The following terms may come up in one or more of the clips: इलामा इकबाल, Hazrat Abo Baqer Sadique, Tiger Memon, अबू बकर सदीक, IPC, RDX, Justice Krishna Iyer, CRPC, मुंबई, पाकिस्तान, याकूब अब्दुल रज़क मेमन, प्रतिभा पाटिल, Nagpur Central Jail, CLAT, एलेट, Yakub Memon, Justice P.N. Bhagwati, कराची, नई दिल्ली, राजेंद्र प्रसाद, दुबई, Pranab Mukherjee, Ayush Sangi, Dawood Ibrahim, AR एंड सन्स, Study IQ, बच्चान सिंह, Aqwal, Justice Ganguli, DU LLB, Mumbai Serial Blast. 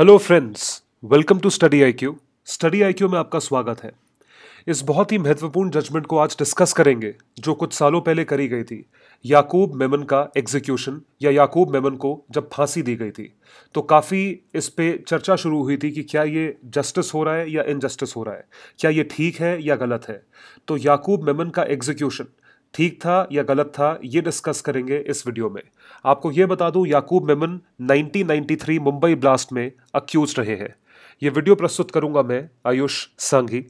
Hello friends, welcome to study I Q. Study I Q में आपका स्वागत है। इस बहुत ही महत्वपूर्ण जजमेंट को आज डिस्कस करेंगे जो कुछ सालों पहले करी गई थी। याकूब मेमन का एग्जीक्यूशन या याकूब मेमन को जब फांसी दी गई थी तो काफ़ी इस पे चर्चा शुरू हुई थी कि क्या ये जस्टिस हो रहा है या इनजस्टिस हो रहा है, क्या ये ठीक है या गलत है। तो याकूब मेमन का एग्जीक्यूशन ठीक था या गलत था, ये डिस्कस करेंगे इस वीडियो में। आपको ये बता दूं, याकूब मेमन 1993 मुंबई ब्लास्ट में अक्यूज रहे हैं। ये वीडियो प्रस्तुत करूंगा मैं, आयुष सांगी।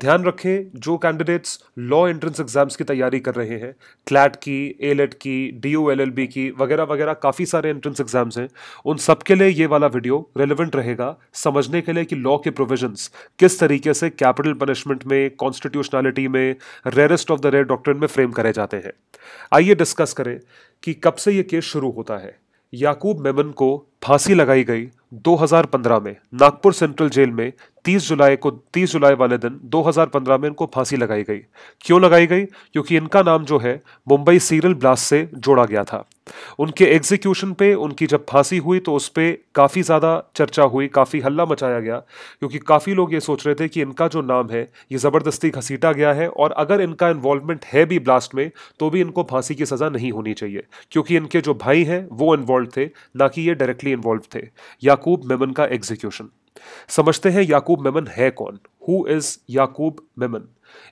ध्यान रखें, जो कैंडिडेट्स लॉ एंट्रेंस एग्जाम्स की तैयारी कर रहे हैं, क्लैट की, एलेट की, DU LLB की वगैरह वगैरह काफ़ी सारे एंट्रेंस एग्जाम्स हैं, उन सब के लिए ये वाला वीडियो रेलेवेंट रहेगा समझने के लिए कि लॉ के प्रोविजंस किस तरीके से कैपिटल पनिशमेंट में, कॉन्स्टिट्यूशनैलिटी में, rarest of the rare doctrine में फ्रेम करे जाते हैं। आइए डिस्कस करें कि कब से ये केस शुरू होता है। याकूब मेमन को फांसी लगाई गई 2015 में नागपुर सेंट्रल जेल में 30 जुलाई वाले दिन 2015 में इनको फांसी लगाई गई। क्यों लगाई गई? क्योंकि इनका नाम जो है मुंबई सीरियल ब्लास्ट से जोड़ा गया था। उनके एग्जीक्यूशन पे उनकी जब फांसी हुई तो उस पर काफ़ी ज़्यादा चर्चा हुई, काफ़ी हल्ला मचाया गया, क्योंकि काफ़ी लोग ये सोच रहे थे कि इनका जो नाम है ये ज़बरदस्ती घसीटा गया है और अगर इनका इन्वॉल्वमेंट है भी ब्लास्ट में तो भी इनको फांसी की सज़ा नहीं होनी चाहिए, क्योंकि इनके जो भाई हैं वो इन्वॉल्व थे, ना कि ये डायरेक्टली इन्वॉल्व थे। याकूब मेमन का एग्जीक्यूशन। समझते हैं याकूब मेमन है कौन, हु इज याकूब मेमन।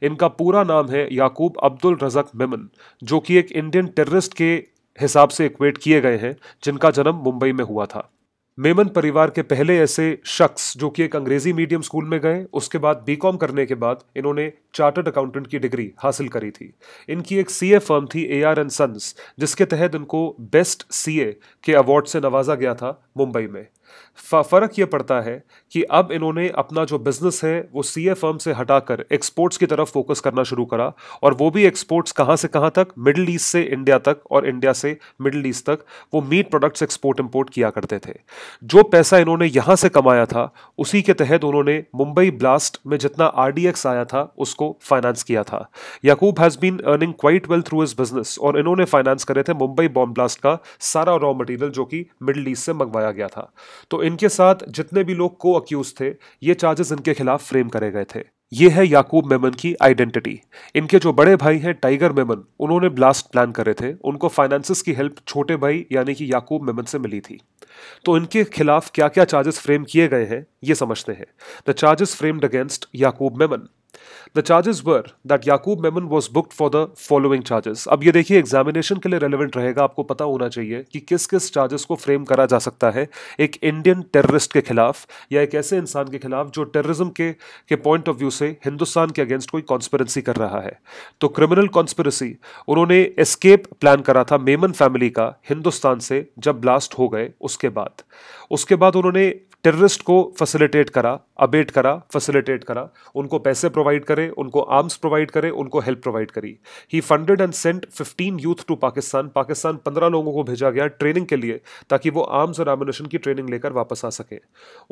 इनका पूरा नाम है याकूब अब्दुल रज़क मेमन, जो कि एक इंडियन टेररिस्ट के हिसाब से इक्वेट किए गए हैं जिनका जन्म मुंबई में हुआ था। मेमन परिवार के पहले ऐसे शख्स जो कि एक अंग्रेजी मीडियम स्कूल में गए, उसके बाद बीकॉम करने के बाद इन्होंने चार्टर्ड अकाउंटेंट की डिग्री हासिल करी थी। इनकी एक सीए फर्म थी AR एंड सन्स, जिसके तहत इनको बेस्ट सीए के अवार्ड से नवाजा गया था मुंबई में। फ़र्क यह पड़ता है कि अब इन्होंने अपना जो बिज़नेस है वो सीए फर्म से हटाकर एक्सपोर्ट्स की तरफ फोकस करना शुरू करा, और वो भी एक्सपोर्ट्स कहाँ से कहाँ तक, मिडिल ईस्ट से इंडिया तक और इंडिया से मिडिल ईस्ट तक। वो मीट प्रोडक्ट्स एक्सपोर्ट इंपोर्ट किया करते थे। जो पैसा इन्होंने यहाँ से कमाया था उसी के तहत उन्होंने मुंबई ब्लास्ट में जितना RDX आया था उसको फाइनेंस किया था। Yakub has been earning quite well through his business, और इन्होंने फाइनेंस करे थे मुंबई बॉम्ब ब्लास्ट का सारा रॉ मटेरियल जो कि मिडिल ईस्ट से मंगवाया गया था। तो इनके साथ जितने भी लोग को अक्यूज थे, ये चार्जेस इनके खिलाफ फ्रेम करे गए थे। ये है याकूब मेमन की आइडेंटिटी। इनके जो बड़े भाई हैं टाइगर मेमन, उन्होंने ब्लास्ट प्लान करे थे, उनको फाइनेंसेस की हेल्प छोटे भाई यानी कि याकूब मेमन से मिली थी। तो इनके खिलाफ क्या क्या चार्जेस फ्रेम किए गए हैं ये समझते हैं। The charges framed against Yakub Memon. The charges were that Yakub Memon was booked for the following charges. अब ये देखिए, एग्जामिनेशन के लिए रेलेवेंट रहेगा, आपको पता होना चाहिए कि किस किस चार्जेस को फ्रेम करा जा सकता है एक इंडियन टेररिस्ट के खिलाफ, या एक ऐसे इंसान के खिलाफ जो टेररिज्म के पॉइंट ऑफ व्यू से हिंदुस्तान के अगेंस्ट कोई कॉन्स्पिरेंसी कर रहा है। तो क्रिमिनल कॉन्स्पिरेसी, उन्होंने एस्केप प्लान करा था मेमन फैमिली का हिंदुस्तान से जब ब्लास्ट हो गए उसके बाद उन्होंने टेररिस्ट को फैसिलिटेट करा, अबेट करा, फैसिलिटेट करा, उनको पैसे प्रोवाइड करे, उनको आर्म्स प्रोवाइड करे, उनको हेल्प प्रोवाइड करी। He funded and sent 15 youth to पाकिस्तान 15 लोगों को भेजा गया ट्रेनिंग के लिए, ताकि वो आर्म्स और एमुनेशन की ट्रेनिंग लेकर वापस आ सके।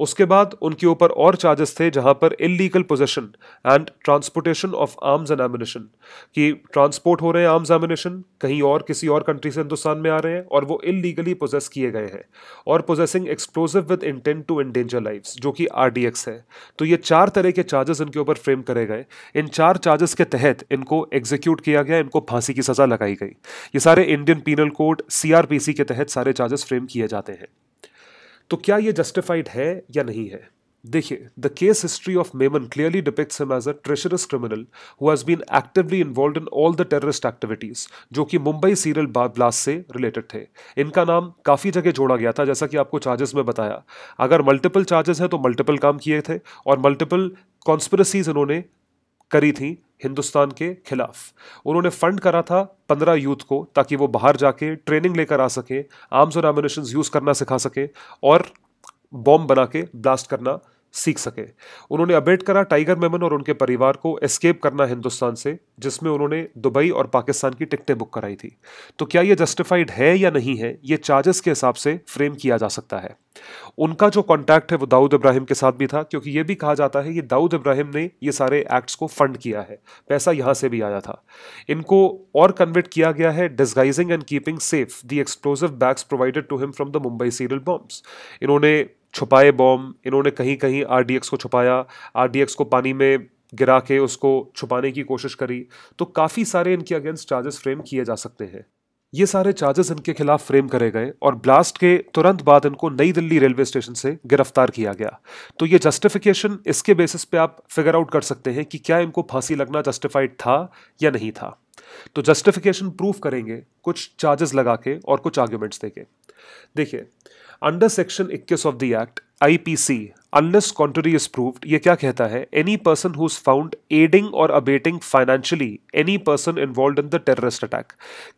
उसके बाद उनके ऊपर और चार्जेस थे जहाँ पर illegal possession and transportation of arms and ammunition, कि ट्रांसपोर्ट हो रहे हैं आर्म्स एमुनेशन कहीं और, किसी और कंट्री से हिंदुस्तान में आ रहे हैं और वो इलीगली पोजेस किए गए हैं, और possessing explosive with intent to endanger lives जो कि RDX है। तो ये चार तरह के चार्जेस इनके ऊपर फ्रेम करे गए। इन चार चार्जेस के तहत इनको एग्जीक्यूट किया गया, इनको फांसी की सजा लगाई गई। ये सारे इंडियन पीनल कोड CRPC के तहत सारे चार्जेस फ्रेम किए जाते हैं। तो क्या ये जस्टिफाइड है या नहीं है? देखिए, the case history of Memon clearly depicts him as a treacherous criminal who has been actively involved in all the terrorist activities जो कि मुंबई सीरियल ब्लास्ट से रिलेटेड थे। इनका नाम काफ़ी जगह जोड़ा गया था, जैसा कि आपको चार्जेस में बताया। अगर मल्टीपल चार्जेस हैं तो मल्टीपल काम किए थे और मल्टीपल कॉन्स्पिरेसीज इन्होंने करी थी हिंदुस्तान के खिलाफ। उन्होंने फंड करा था 15 यूथ को ताकि वो बाहर जाके ट्रेनिंग लेकर आ सकें, आर्म्स और एमुनेशन यूज़ करना सिखा सकें और बॉम्ब बना के ब्लास्ट करना सीख सके। उन्होंने अबेट करा टाइगर मेमन और उनके परिवार को एस्केप करना हिंदुस्तान से, जिसमें उन्होंने दुबई और पाकिस्तान की टिकटें बुक कराई थी। तो क्या ये जस्टिफाइड है या नहीं है, ये चार्जेस के हिसाब से फ्रेम किया जा सकता है। उनका जो कॉन्टैक्ट है वो दाऊद इब्राहिम के साथ भी था, क्योंकि ये भी कहा जाता है कि दाऊद इब्राहिम ने ये सारे एक्ट्स को फंड किया है, पैसा यहाँ से भी आया था। इनको और कन्विक्ट किया गया है disguising and keeping safe the explosive bags provided to him from the मुंबई serial bombs. इन्होंने छुपाए बॉम्ब, इन्होंने कहीं कहीं आरडीएक्स को छुपाया, आरडीएक्स को पानी में गिरा के उसको छुपाने की कोशिश करी। तो काफ़ी सारे इनके अगेंस्ट चार्जेस फ्रेम किए जा सकते हैं। ये सारे चार्जेस इनके खिलाफ फ्रेम करे गए और ब्लास्ट के तुरंत बाद इनको नई दिल्ली रेलवे स्टेशन से गिरफ्तार किया गया। तो ये जस्टिफिकेशन इसके बेसिस पे आप फिगर आउट कर सकते हैं कि क्या इनको फांसी लगना जस्टिफाइड था या नहीं था। तो जस्टिफिकेशन प्रूफ करेंगे कुछ चार्जेस लगा के और कुछ आर्ग्यूमेंट्स देके। देखिए, under section 21 of the act IPC unless contrary is proved, ये क्या कहता है? Any person who is found aiding और abetting financially any person involve in the terrorist attack,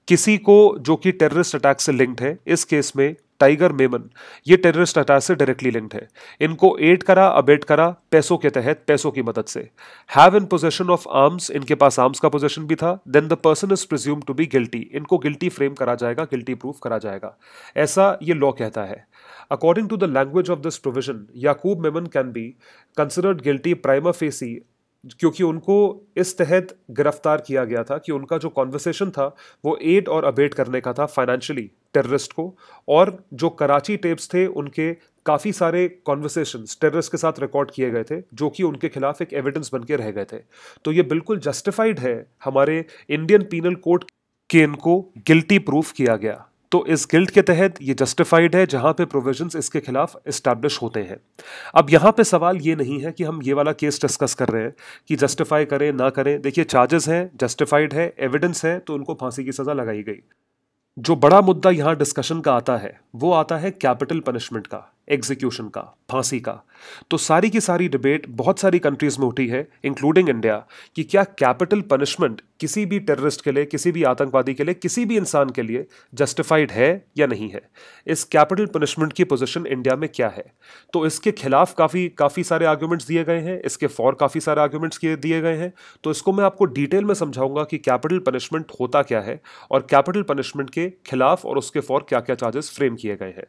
किसी को जो कि टेररिस्ट अटैक से लिंक्ड है, इस केस में टाइगर मेमन ये टेररिस्ट अटैक से डायरेक्टली लिंक्ड है, इनको एड करा, अबेट करा पैसों के तहत, पैसों की मदद से। Have in possession of arms, इनके पास आर्म्स का पोजेशन भी था। Then the person is presumed to be guilty, इनको गिल्टी फ्रेम करा जाएगा, गिल्टी प्रूफ करा जाएगा, ऐसा ये लॉ कहता है। According to the language of this provision, Yakub Memon can be considered guilty prima facie, क्योंकि उनको इस तहत गिरफ्तार किया गया था कि उनका जो कॉन्वर्सेशन था वो एड और अबेट करने का था फाइनेंशियली टेररिस्ट को, और जो कराची टेप्स थे उनके काफ़ी सारे कॉन्वर्सेशंस टेररिस्ट के साथ रिकॉर्ड किए गए थे जो कि उनके खिलाफ एक एविडेंस बन के रह गए थे। तो ये बिल्कुल जस्टिफाइड है, हमारे इंडियन पीनल कोड के इनको गिल्टी प्रूफ किया गया। तो इस गिल्ट के तहत ये जस्टिफाइड है जहाँ पे प्रोविजंस इसके खिलाफ इस्टैब्लिश होते हैं। अब यहाँ पे सवाल ये नहीं है कि हम ये वाला केस डिस्कस कर रहे हैं कि जस्टिफाई करें ना करें। देखिए, चार्जेस हैं, जस्टिफाइड है, एविडेंस है, तो उनको फांसी की सज़ा लगाई गई। जो बड़ा मुद्दा यहाँ डिस्कशन का आता है वो आता है कैपिटल पनिशमेंट का, एग्जीक्यूशन का, फांसी का। तो सारी की सारी डिबेट बहुत सारी कंट्रीज़ में उठी है इंक्लूडिंग इंडिया कि क्या कैपिटल पनिशमेंट किसी भी टेररिस्ट के लिए, किसी भी आतंकवादी के लिए, किसी भी इंसान के लिए जस्टिफाइड है या नहीं है। इस कैपिटल पनिशमेंट की पोजीशन इंडिया में क्या है? तो इसके खिलाफ काफ़ी सारे आर्ग्यूमेंट्स दिए गए हैं, इसके फॉर काफ़ी सारे आर्ग्यूमेंट्स दिए गए हैं। तो इसको मैं आपको डिटेल में समझाऊंगा कि कैपिटल पनिशमेंट होता क्या है और कैपिटल पनिशमेंट के खिलाफ और उसके फॉर क्या क्या चार्जेस फ्रेम किए गए हैं।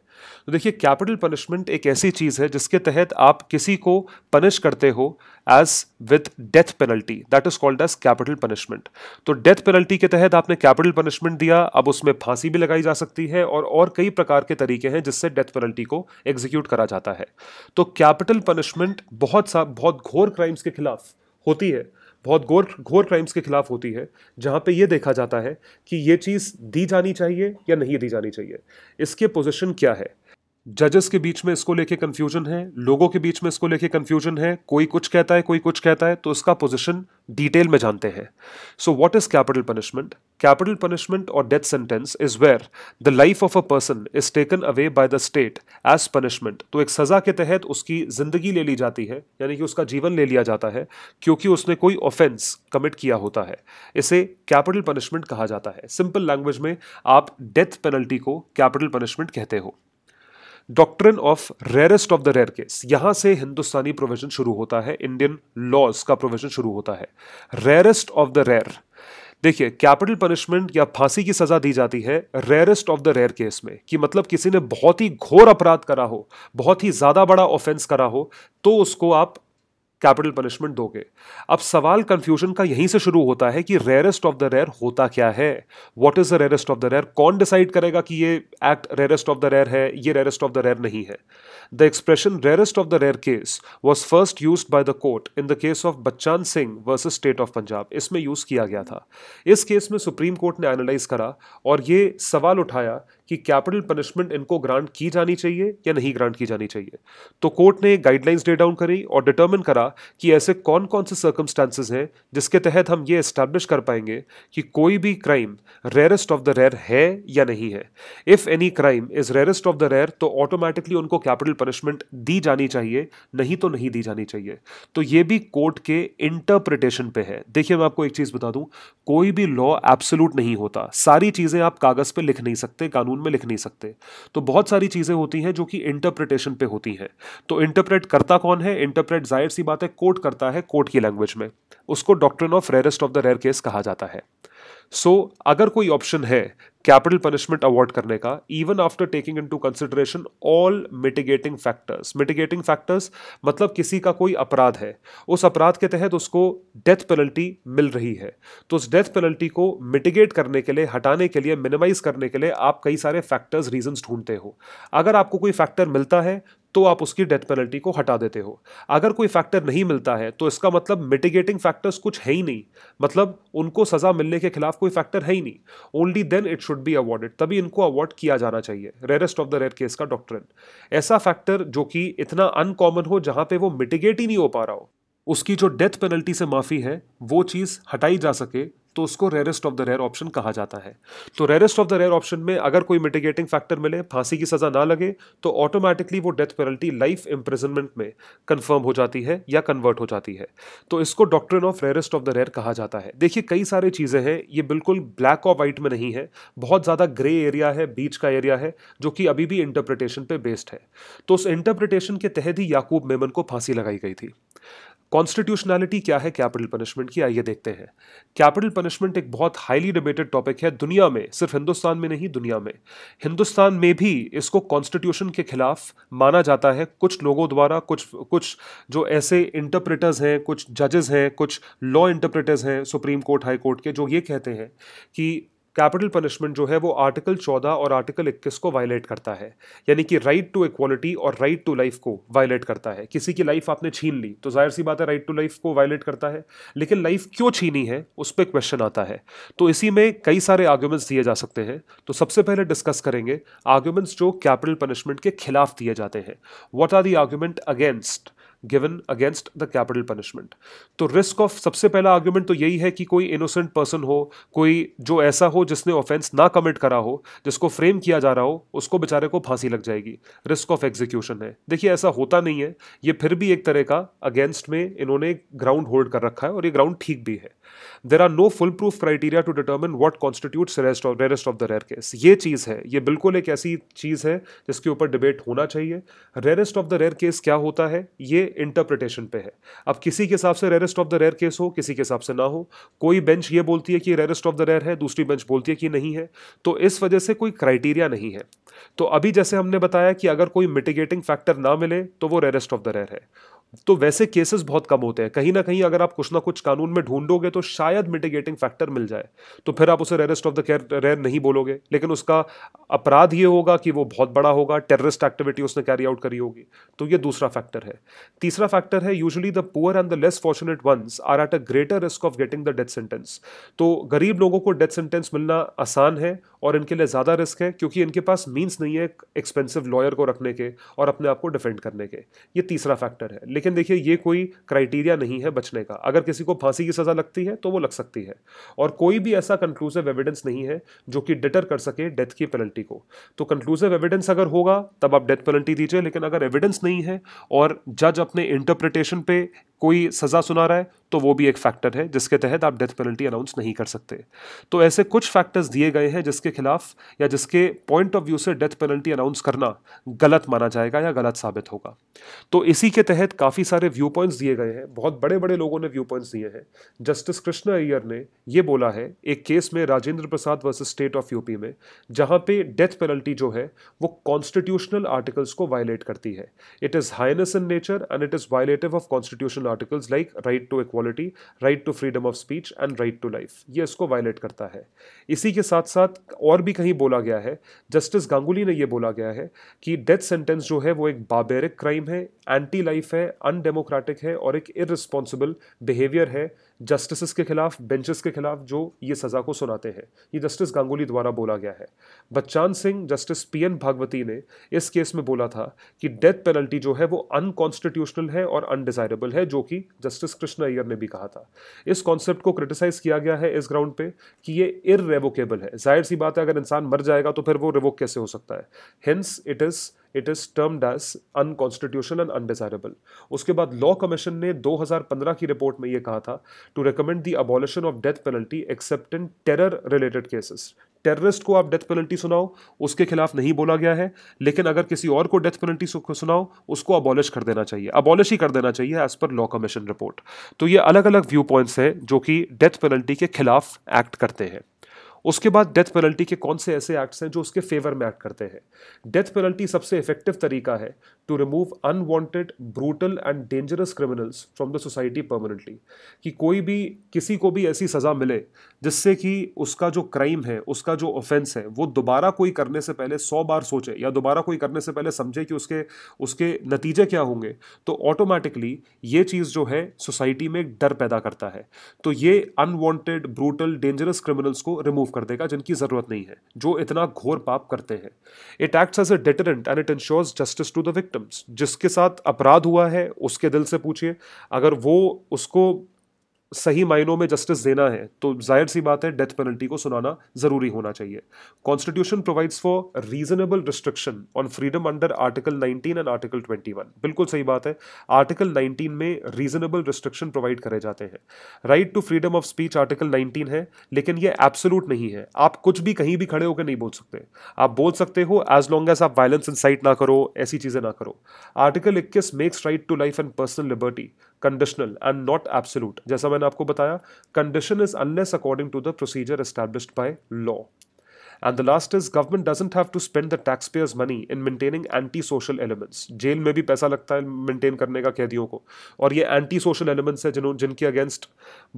तो देखिए, कैपिटल पनिशमेंट एक ऐसी चीज है जिसके तहत आप किसी को पनिश करते हो as with death penalty, that is called as capital punishment. तो डेथ पेनल्टी के तहत आपने कैपिटल पनिशमेंट दिया, अब उसमें फांसी भी लगाई जा सकती है और कई प्रकार के तरीके हैं जिससे डेथ पेनल्टी को एग्जीक्यूट करा जाता है। तो कैपिटल पनिशमेंट बहुत घोर क्राइम्स के खिलाफ होती है, बहुत घोर क्राइम्स के खिलाफ होती है, जहाँ पे ये देखा जाता है कि ये चीज दी जानी चाहिए या नहीं दी जानी चाहिए, इसके पोजीशन क्या है। जजेस के बीच में इसको लेके कंफ्यूजन है, लोगों के बीच में इसको लेके कंफ्यूजन है, कोई कुछ कहता है, कोई कुछ कहता है। तो इसका पोजीशन डिटेल में जानते हैं। So what is capital punishment? Capital punishment और death sentence is where the life of a person is taken away by the state as punishment. तो एक सज़ा के तहत उसकी जिंदगी ले ली जाती है, यानी कि उसका जीवन ले लिया जाता है क्योंकि उसने कोई ऑफेंस कमिट किया होता है। इसे कैपिटल पनिशमेंट कहा जाता है। सिंपल लैंग्वेज में आप डेथ पेनल्टी को कैपिटल पनिशमेंट कहते हो। Doctrine of rarest of the rare case, यहाँ से हिंदुस्तानी प्रोविजन शुरू होता है, इंडियन लॉज का प्रोविजन शुरू होता है, रेयरेस्ट ऑफ द रेयर। देखिए, कैपिटल पनिशमेंट या फांसी की सज़ा दी जाती है rarest of the rare case में, कि मतलब किसी ने बहुत ही घोर अपराध करा हो, बहुत ही ज़्यादा बड़ा ऑफेंस करा हो, तो उसको आप कैपिटल पनिशमेंट दोगे। अब सवाल कंफ्यूजन का यहीं से शुरू होता है कि रेयरेस्ट ऑफ द रेयर होता क्या है, what is the rarest of the rare, कौन डिसाइड करेगा कि ये act rarest of the rare है, ये रेयरेस्ट ऑफ द रेयर नहीं है। The expression rarest of the rare case was first used by the court in the case of बच्चान सिंह versus state of Punjab, इसमें use किया गया था। इस केस में सुप्रीम कोर्ट ने एनालाइज करा और ये सवाल उठाया कि कैपिटल पनिशमेंट इनको ग्रांट की जानी चाहिए या नहीं ग्रांट की जानी चाहिए। तो कोर्ट ने गाइडलाइंस डे डाउन करी और डिटर्मिन करा कि ऐसे कौन कौन से सर्कमस्टांसेस हैं जिसके तहत हम ये एस्टैब्लिश कर पाएंगे कि कोई भी crime rarest of the rare है या नहीं है। If any crime is rarest of the rare तो ऑटोमेटिकली उनको कैपिटल पनिशमेंट दी जानी चाहिए, नहीं तो नहीं दी जानी चाहिए। तो ये भी कोर्ट के इंटरप्रिटेशन पे है। देखिए, मैं आपको एक चीज बता दूं, कोई भी लॉ एब्सोल्यूट नहीं होता, सारी चीजें आप कागज पे लिख नहीं सकते, कानून में लिख नहीं सकते। तो बहुत सारी चीजें होती हैं जो कि इंटरप्रिटेशन पे होती हैं। तो इंटरप्रेट करता कौन है? इंटरप्रेट जाहिर सी बात है कोर्ट करता है, कोर्ट की लैंग्वेज में। उसको doctrine of rarest of the rare case कहा जाता है। सो अगर कोई ऑप्शन है कैपिटल पनिशमेंट अवॉर्ड करने का, even after taking into consideration all mitigating factors, mitigating factors मतलब किसी का कोई अपराध है, उस अपराध के तहत उसको डेथ पेनल्टी मिल रही है, तो उस डेथ पेनल्टी को मिटिगेट करने के लिए, हटाने के लिए, मिनिमाइज करने के लिए आप कई सारे फैक्टर्स, रीजंस ढूंढते हो। अगर आपको कोई फैक्टर मिलता है तो आप उसकी डेथ पेनल्टी को हटा देते हो। अगर कोई फैक्टर नहीं मिलता है तो इसका मतलब मिटिगेटिंग फैक्टर्स कुछ है ही नहीं, मतलब उनको सज़ा मिलने के खिलाफ कोई फैक्टर है ही नहीं। Only then it should be awarded, तभी इनको अवॉर्ड किया जाना चाहिए। Rarest of the rare case का डॉक्ट्रिन। ऐसा फैक्टर जो कि इतना अनकॉमन हो जहाँ पे वो मिटिगेट ही नहीं हो पा रहा हो, उसकी जो डेथ पेनल्टी से माफ़ी है वो चीज़ हटाई जा सके तो उसको rarest of the rare option कहा जाता है। तो rarest of the rare option में अगर कोई मिटिगेटिंग फैक्टर मिले, फांसी की सज़ा ना लगे, तो ऑटोमेटिकली वो डेथ पेनल्टी लाइफ इम्प्रिजनमेंट में कन्फर्म हो जाती है या कन्वर्ट हो जाती है। तो इसको doctrine of rarest of the rare कहा जाता है। देखिए कई सारी चीज़ें हैं, ये बिल्कुल ब्लैक और वाइट में नहीं है, बहुत ज़्यादा ग्रे एरिया है, बीच का एरिया है जो कि अभी भी इंटरप्रिटेशन पर बेस्ड है। तो उस इंटरप्रिटेशन के तहत ही याकूब मेमन को फांसी लगाई गई थी। कॉन्स्टिट्यूशनैलिटी क्या है कैपिटल पनिशमेंट की, आइए देखते हैं। कैपिटल पनिशमेंट एक बहुत हाईली डिबेटेड टॉपिक है दुनिया में, सिर्फ हिंदुस्तान में नहीं दुनिया में। हिंदुस्तान में भी इसको कॉन्स्टिट्यूशन के खिलाफ माना जाता है कुछ लोगों द्वारा, कुछ जो ऐसे इंटरप्रेटर्स हैं, कुछ जजेस हैं, कुछ लॉ इंटरप्रेटर्स हैं सुप्रीम कोर्ट हाई कोर्ट के, जो ये कहते हैं कि कैपिटल पनिशमेंट जो है वो आर्टिकल 14 और आर्टिकल 21 को वायलेट करता है, यानी कि राइट टू इक्वालिटी और राइट टू लाइफ को वायलेट करता है। किसी की लाइफ आपने छीन ली तो जाहिर सी बात है राइट टू लाइफ को वायलेट करता है, लेकिन लाइफ क्यों छीनी है उस पर क्वेश्चन आता है। तो इसी में कई सारे आर्ग्यूमेंट्स दिए जा सकते हैं। तो सबसे पहले डिस्कस करेंगे आर्ग्यूमेंट्स जो कैपिटल पनिशमेंट के खिलाफ दिए जाते हैं। What are the argument against given against the capital punishment. तो रिस्क ऑफ, सबसे पहला आर्ग्यूमेंट तो यही है कि कोई इनोसेंट पर्सन हो, कोई जो ऐसा हो जिसने ऑफेंस ना कमिट करा हो, जिसको फ्रेम किया जा रहा हो, उसको बेचारे को फांसी लग जाएगी, रिस्क ऑफ एग्जीक्यूशन है। देखिए ऐसा होता नहीं है, ये फिर भी एक तरह का अगेंस्ट में इन्होंने ग्राउंड होल्ड कर रखा है और ये ग्राउंड ठीक भी है। There are no foolproof criteria to determine what constitutes rarest of the rare case. ये चीज़ है, ये बिल्कुल एक ऐसी चीज़ है जिसके ऊपर डिबेट होना चाहिए। Rarest of the rare case क्या होता है, ये इंटरप्रिटेशन पे है। अब किसी के हिसाब से rarest of the rare case हो, किसी के हिसाब से ना हो। कोई बेंच ये बोलती है कि रेयरेस्ट ऑफ द रेयर है, दूसरी बेंच बोलती है कि नहीं है, तो इस वजह से कोई क्राइटेरिया नहीं है। तो अभी जैसे हमने बताया कि अगर कोई मिटिगेटिंग फैक्टर ना मिले तो वो रेयरेस्ट ऑफ द रेयर है, तो वैसे केसेस बहुत कम होते हैं। कहीं ना कहीं अगर आप कुछ ना कुछ कानून में ढूंढोगे तो शायद मिटिगेटिंग फैक्टर मिल जाए, तो फिर आप उसे रेयरेस्ट ऑफ द रेयर नहीं बोलोगे, लेकिन उसका अपराध ये होगा कि वो बहुत बड़ा होगा, टेररिस्ट एक्टिविटी उसने कैरी आउट करी होगी, तो ये दूसरा फैक्टर है। तीसरा फैक्टर है usually the poor and the less fortunate ones are at a greater risk of getting the death sentence. तो गरीब लोगों को डेथ सेंटेंस मिलना आसान है और इनके लिए ज़्यादा रिस्क है, क्योंकि इनके पास मीन्स नहीं है एक्सपेंसिव लॉयर को रखने के और अपने आप को डिफेंड करने के। ये तीसरा फैक्टर है। लेकिन देखिए ये कोई क्राइटेरिया नहीं है बचने का, अगर किसी को फांसी की सज़ा लगती है तो वो लग सकती है, और कोई भी ऐसा कंक्लूसिव एविडेंस नहीं है जो कि डिटर कर सके डेथ की पेनल्टी को। तो कंक्लूसिव एविडेंस अगर होगा तब आप डेथ पेनल्टी दीजिए, लेकिन अगर एविडेंस नहीं है और जज अपने इंटरप्रिटेशन पे कोई सज़ा सुना रहा है तो वो भी एक फैक्टर है जिसके तहत आप डेथ पेनल्टी अनाउंस नहीं कर सकते। तो ऐसे कुछ फैक्टर्स दिए गए हैं जिसके खिलाफ या जिसके पॉइंट ऑफ व्यू से डेथ पेनल्टी अनाउंस करना गलत माना जाएगा या गलत साबित होगा। तो इसी के तहत काफ़ी सारे व्यू पॉइंट्स दिए गए हैं, बहुत बड़े बड़े लोगों ने व्यू पॉइंट्स दिए हैं। जस्टिस कृष्णा अय्यर ने ये बोला है एक केस में राजेंद्र प्रसाद versus state of UP में, जहाँ पे डेथ पेनल्टी जो है वो कॉन्स्टिट्यूशनल आर्टिकल्स को वायलेट करती है। It is heinous in nature and it is violative of constitutional articles like right to equality, right to freedom of speech and right to life. ये इसको वायलेट करता है। इसी के साथ साथ और भी कहीं बोला गया है, जस्टिस गांगुली ने यह बोला गया है कि डेथ सेंटेंस जो है वो एक बार्बेरिक क्राइम है, एंटी लाइफ है, अनडेमोक्रेटिक है और एक इररिस्पॉन्सिबल बिहेवियर है जस्टिसेस के खिलाफ, बेंचेस के खिलाफ जो ये सज़ा को सुनाते हैं। ये जस्टिस गांगुली द्वारा बोला गया है। बच्चान सिंह, जस्टिस पीएन भागवती ने इस केस में बोला था कि डेथ पेनल्टी जो है वो अनकॉन्स्टिट्यूशनल है और अनडिज़ायरेबल है, जो कि जस्टिस कृष्णा अय्यर ने भी कहा था। इस कॉन्सेप्ट को क्रिटिसाइज़ किया गया है इस ग्राउंड पे कि ये इररेवोकेबल है। जाहिर सी बात है अगर इंसान मर जाएगा तो फिर वो रिवोक कैसे हो सकता है, hence it is termed as unconstitutional and undesirable. उसके बाद लॉ कमीशन ने 2015 की रिपोर्ट में ये कहा था to recommend the abolition of death penalty except in terror related cases. Terrorist को आप डेथ पेनल्टी सुनाओ उसके खिलाफ नहीं बोला गया है, लेकिन अगर किसी और को डेथ पेनल्टी सुनाओ उसको अबॉलिश कर देना चाहिए, अबॉलिश ही कर देना चाहिए as per law commission report. तो ये अलग अलग व्यू पॉइंट्स हैं जो कि डेथ पेनल्टी के खिलाफ एक्ट करते हैं। उसके बाद डेथ पेनल्टी के कौन से ऐसे एक्ट्स हैं जो उसके फेवर में एक्ट करते हैं। डेथ पेनल्टी सबसे इफेक्टिव तरीका है to remove unwanted, brutal and dangerous criminals from the society permanently, कि कोई भी किसी को भी ऐसी सज़ा मिले जिससे कि उसका जो क्राइम है, उसका जो ऑफेंस है, वो दोबारा कोई करने से पहले 100 बार सोचे या दोबारा कोई करने से पहले समझे कि उसके नतीजे क्या होंगे। तो ऑटोमेटिकली ये चीज़ जो है सोसाइटी में एक डर पैदा करता है, तो ये अनवांटेड, ब्रूटल, डेंजरस क्रिमिनल्स को रिमूव कर देगा जिनकी जरूरत नहीं है, जो इतना घोर पाप करते हैं। It acts as a deterrent and it ensures justice to the victims. जिसके साथ अपराध हुआ है उसके दिल से पूछिए, अगर वो उसको सही मायनों में जस्टिस देना है तो जाहिर सी बात है डेथ पेनल्टी को सुनाना ज़रूरी होना चाहिए। Constitution provides for reasonable restriction on freedom under article 19 and article 21। बिल्कुल सही बात है, आर्टिकल 19 में रीजनेबल रिस्ट्रिक्शन प्रोवाइड करे जाते हैं। Right to freedom of speech article 19 है, लेकिन ये एब्सोलूट नहीं है। आप कुछ भी कहीं भी खड़े होकर नहीं बोल सकते। आप बोल सकते हो एज लॉन्ग एज आप वायलेंस इंसाइट ना करो, ऐसी चीज़ें ना करो। Article 21 makes right to life and personal liberty conditional and not absolute. जैसा मैंने आपको बताया, condition is unless according to the procedure established by law. And the last is government doesn't have to spend the taxpayers' money in maintaining anti-social elements. Jail में भी पैसा लगता है maintain करने का कैदियों को, और ये anti-social elements हैं जिनके अगेंस्ट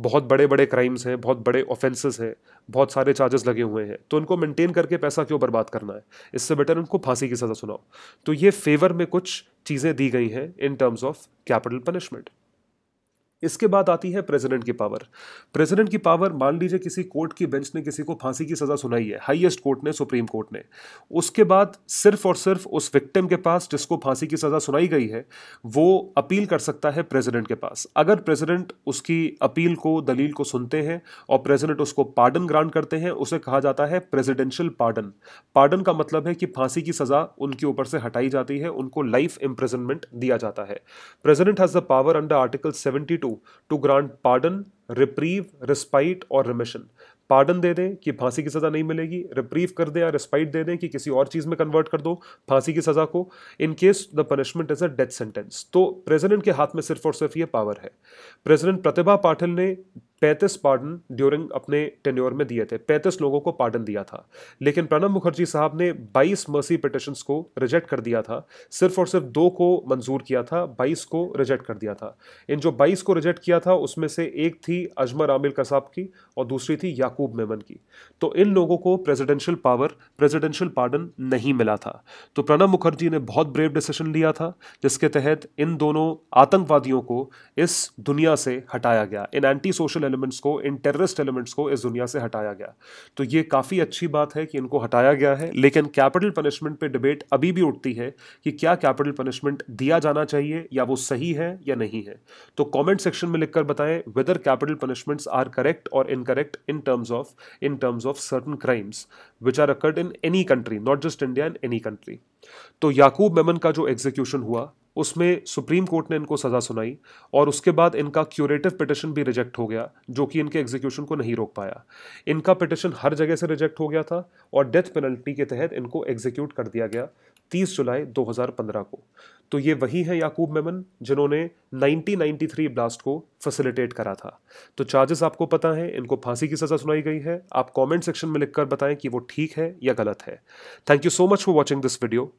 बहुत बड़े बड़े क्राइम्स हैं, बहुत बड़े ऑफेंसेस हैं, बहुत सारे चार्जेस लगे हुए हैं। तो इनको मेंटेन करके पैसा क्यों बर्बाद करना है, इससे बेटर उनको फांसी की सज़ा सुनाओ। तो ये फेवर में कुछ चीज़ें दी गई हैं in terms of capital punishment. इसके बाद आती है प्रेसिडेंट की पावर। प्रेसिडेंट की पावर, मान लीजिए किसी कोर्ट की बेंच ने किसी को फांसी की सज़ा सुनाई है, हाईएस्ट कोर्ट ने, सुप्रीम कोर्ट ने, उसके बाद सिर्फ और सिर्फ उस विक्टिम के पास जिसको फांसी की सज़ा सुनाई गई है वो अपील कर सकता है प्रेसिडेंट के पास। अगर प्रेसिडेंट उसकी अपील को, दलील को सुनते हैं और प्रेसिडेंट उसको पार्डन ग्रांट करते हैं, उसे कहा जाता है प्रेसिडेंशियल पार्डन। पार्डन का मतलब है कि फांसी की सज़ा उनके ऊपर से हटाई जाती है, उनको लाइफ इम्प्रिजनमेंट दिया जाता है। President has the power under article 72 to grant pardon, reprieve, respite or remission. Pardon दे दें कि फांसी की सज़ा नहीं मिलेगी, रिप्रीव कर दें या रिस्पाइट दे दें कि किसी और चीज़ में कन्वर्ट कर दो फांसी की सज़ा को, in case the punishment is a death sentence. तो प्रेसिडेंट के हाथ में सिर्फ और सिर्फ ये पावर है। प्रेसिडेंट प्रतिभा पाटिल ने 35 पार्डन ड्यूरिंग अपने टेन्योर में दिए थे, 35 लोगों को पार्डन दिया था, लेकिन प्रणब मुखर्जी साहब ने 22 मर्सी पिटिशंस को रिजेक्ट कर दिया था, सिर्फ और सिर्फ 2 को मंजूर किया था, 22 को रिजेक्ट कर दिया था। इन जो 22 को रिजेक्ट किया था उसमें से एक थी अजमल कसाब की और दूसरी थी याकूब मेमन की। तो इन लोगों को प्रेसिडेंशियल पावर, प्रेसिडेंशियल पार्डन नहीं मिला था। तो प्रणब मुखर्जी ने बहुत ब्रेव डिसीजन लिया था जिसके तहत इन दोनों आतंकवादियों को इस दुनिया से हटाया गया, इन एंटी सोशल एलिमेंट्स को, इन टेररिस्ट एलिमेंट्स को इस दुनिया से हटाया गया। तो ये काफ़ी अच्छी बात है कि इनको हटाया गया है, लेकिन कैपिटल पनिशमेंट पे डिबेट अभी भी उठती है कि क्या कैपिटल पनिशमेंट दिया जाना चाहिए, या वो सही है या नहीं है। तो कॉमेंट सेक्शन में लिखकर बताएं whether capital punishments are correct और incorrect in terms of certain crimes which are occurred in any country, not just India, in any country. तो याकूब मेमन का जो एग्जीक्यूशन हुआ उसमें सुप्रीम कोर्ट ने इनको सज़ा सुनाई और उसके बाद इनका क्यूरेटिव पिटिशन भी रिजेक्ट हो गया, जो कि इनके एग्जीक्यूशन को नहीं रोक पाया। इनका पिटिशन हर जगह से रिजेक्ट हो गया था और डेथ पेनल्टी के तहत इनको एग्जीक्यूट कर दिया गया 30 जुलाई 2015 को। तो ये वही हैं याकूब मेमन जिन्होंने 1993 ब्लास्ट को फैसिलिटेट करा था। तो चार्जेस आपको पता है, इनको फांसी की सज़ा सुनाई गई है। आप कमेंट सेक्शन में लिखकर बताएं कि वो ठीक है या गलत है। Thank you so much for watching this video.